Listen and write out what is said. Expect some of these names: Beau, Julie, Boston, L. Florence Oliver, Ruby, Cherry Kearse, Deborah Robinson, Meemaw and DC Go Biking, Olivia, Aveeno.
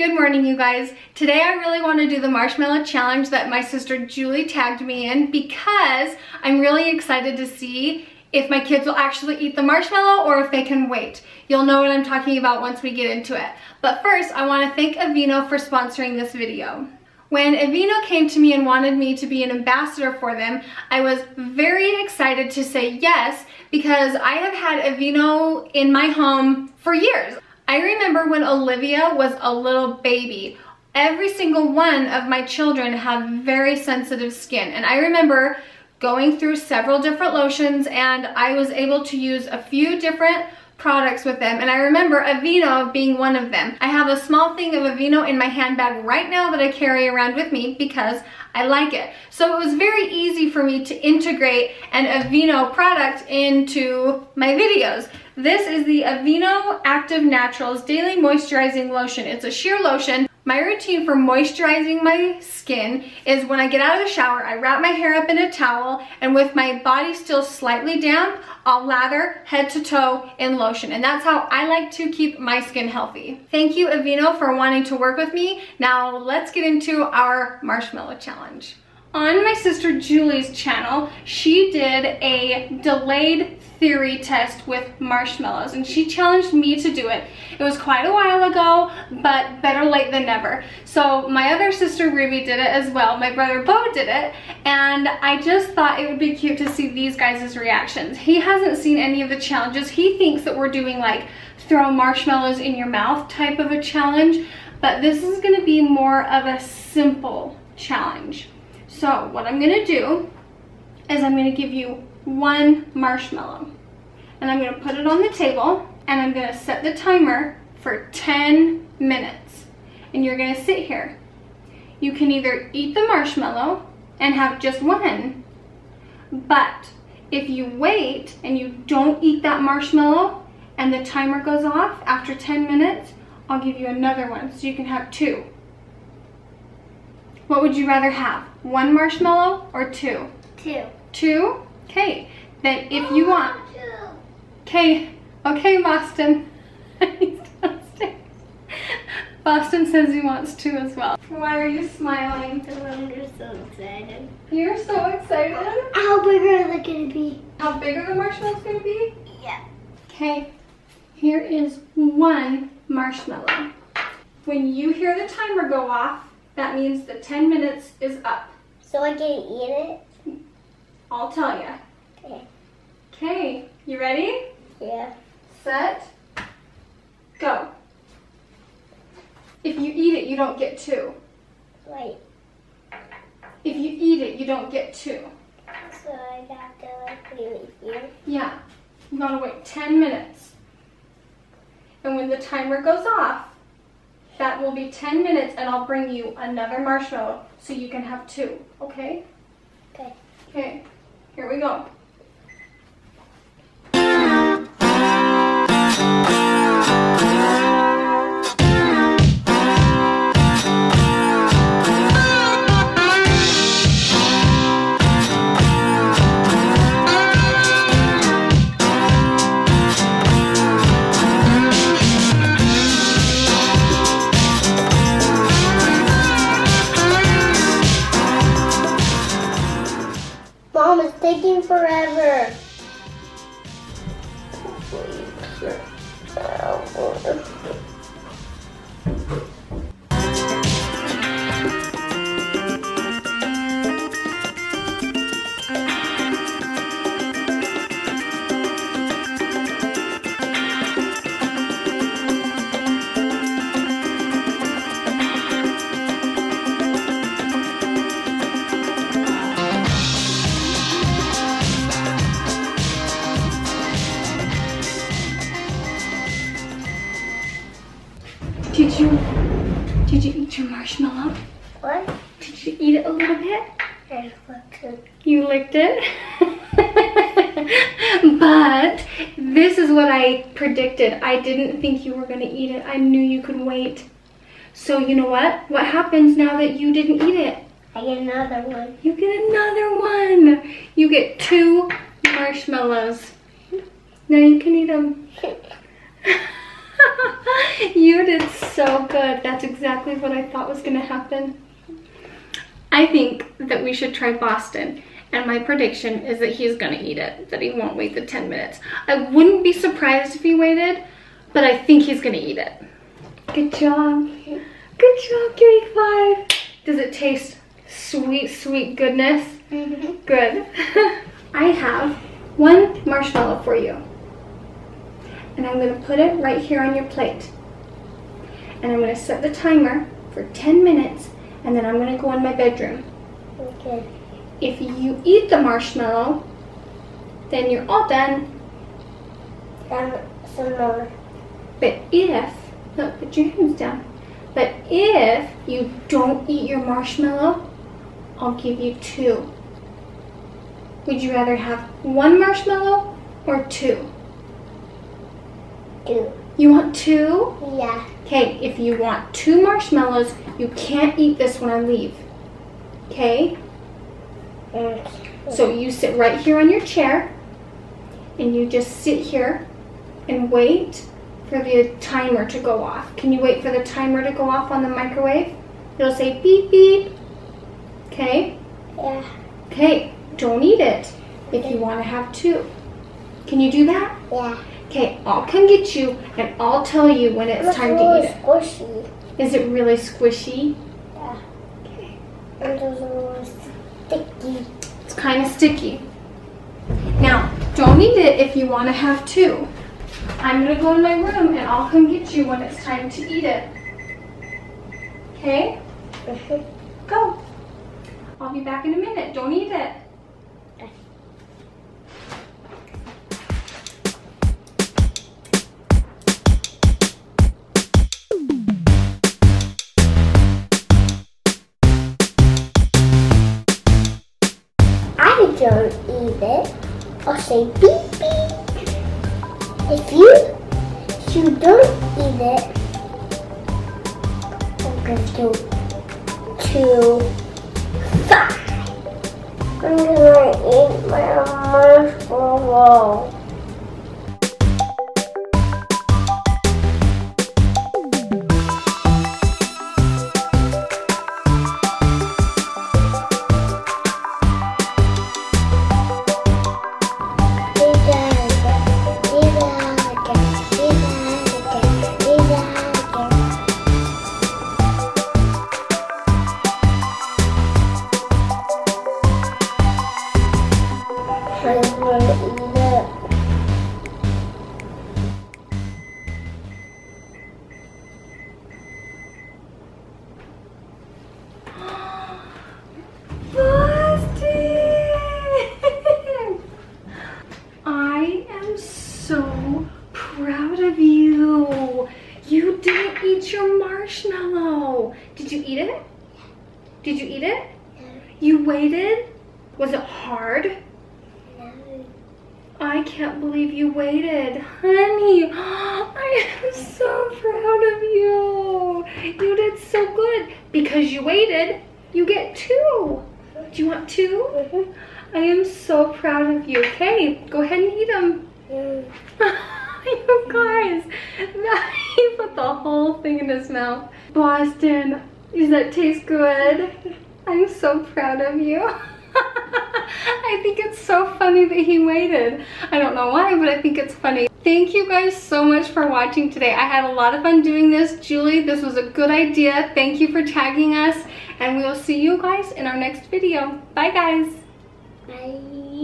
Good morning, you guys. Today I really want to do the marshmallow challenge that my sister Julie tagged me in because I'm really excited to see if my kids will actually eat the marshmallow or if they can wait. You'll know what I'm talking about once we get into it. But first, I want to thank Aveeno for sponsoring this video. When Aveeno came to me and wanted me to be an ambassador for them, I was very excited to say yes because I have had Aveeno in my home for years. I remember when Olivia was a little baby, every single one of my children have very sensitive skin, and I remember going through several different lotions, and I was able to use a few different products with them, and I remember Aveeno being one of them. I have a small thing of Aveeno in my handbag right now that I carry around with me because I like it. So it was very easy for me to integrate an Aveeno product into my videos. This is the Aveeno Active Naturals Daily Moisturizing Lotion. It's a sheer lotion. My routine for moisturizing my skin is when I get out of the shower, I wrap my hair up in a towel, and with my body still slightly damp, I'll lather head to toe in lotion. And that's how I like to keep my skin healthy. Thank you, Aveeno, for wanting to work with me. Now let's get into our marshmallow challenge. On my sister Julie's channel, she did a delayed theory test with marshmallows, and she challenged me to do it. It was quite a while ago, but better late than never. So my other sister Ruby did it as well. My brother Beau did it, and I just thought it would be cute to see these guys' reactions. He hasn't seen any of the challenges. He thinks that we're doing like throw marshmallows in your mouth type of a challenge, but this is going to be more of a simple challenge. So what I'm going to do is I'm going to give you one marshmallow, and I'm going to put it on the table, and I'm going to set the timer for 10 minutes. And you're going to sit here. You can either eat the marshmallow and have just one, but if you wait and you don't eat that marshmallow and the timer goes off after 10 minutes, I'll give you another one so you can have two. What would you rather have? One marshmallow or two? Two. Two? Okay. Then if you want... Okay. Okay, Boston. He's downstairs. Boston says he wants two as well. Why are you smiling? Because I'm so excited. You're so excited? How big are they going to be? How big are the marshmallows going to be? Yeah. Okay. Here is one marshmallow. When you hear the timer go off, that means the 10 minutes is up. So I can eat it? I'll tell you. Okay. Okay. You ready? Yeah. Set. Go. If you eat it, you don't get two. Right. If you eat it, you don't get two. So I got to like wait here? Yeah. You gotta wait 10 minutes. And when the timer goes off, that will be 10 minutes, and I'll bring you another marshmallow so you can have two, okay? Okay. Okay, here we go. Taking forever. Did you eat your marshmallow? What? Did you eat it a little bit? I licked it. You licked it? But this is what I predicted. I didn't think you were going to eat it. I knew you could wait. So you know what? What happens now that you didn't eat it? I get another one. You get another one. You get two marshmallows. Now you can eat them. You did so good. That's exactly what I thought was gonna happen. I think that we should try Boston, and my prediction is that he's gonna eat it, that he won't wait the 10 minutes. I wouldn't be surprised if he waited, but I think he's gonna eat it. Good job. Good job, give me 5. Does it taste sweet, sweet goodness? Mm-hmm. Good. I have one marshmallow for you, and I'm gonna put it right here on your plate. And I'm gonna set the timer for 10 minutes, and then I'm gonna go in my bedroom. Okay. If you eat the marshmallow, then you're all done. Some more. Look, put your hands down. But if you don't eat your marshmallow, I'll give you 2. Would you rather have 1 marshmallow or 2? 2. You want 2? Yeah. Okay, if you want 2 marshmallows, you can't eat this when I leave. Okay? So you sit right here on your chair, and you just sit here and wait for the timer to go off. Can you wait for the timer to go off on the microwave? It'll say beep beep. Okay? Yeah. Okay, don't eat it if you want to have 2. Can you do that? Yeah. Okay, I'll come get you, and I'll tell you when it's time to eat it. Squishy. Is it really squishy? Yeah. Okay. And those are sticky. It's kind of sticky. Now, don't eat it if you want to have 2. I'm going to go in my room, and I'll come get you when it's time to eat it. Okay? Mm-hmm. Go. I'll be back in a minute. Don't eat it. Don't eat it, I'll say beep beep. If you don't eat it, I'm gonna do 5. I'm gonna eat my marshmallow. Because you waited, you get 2. Do you want 2? Mm-hmm. I am so proud of you. Okay, go ahead and eat them. You guys, he put the whole thing in his mouth. Boston, does that taste good? I'm so proud of you. I think it's so funny that he waited. I don't know why, but I think it's funny. Thank you guys so much for watching today. I had a lot of fun doing this. Julie, this was a good idea. Thank you for tagging us, and we will see you guys in our next video. Bye, guys. Bye.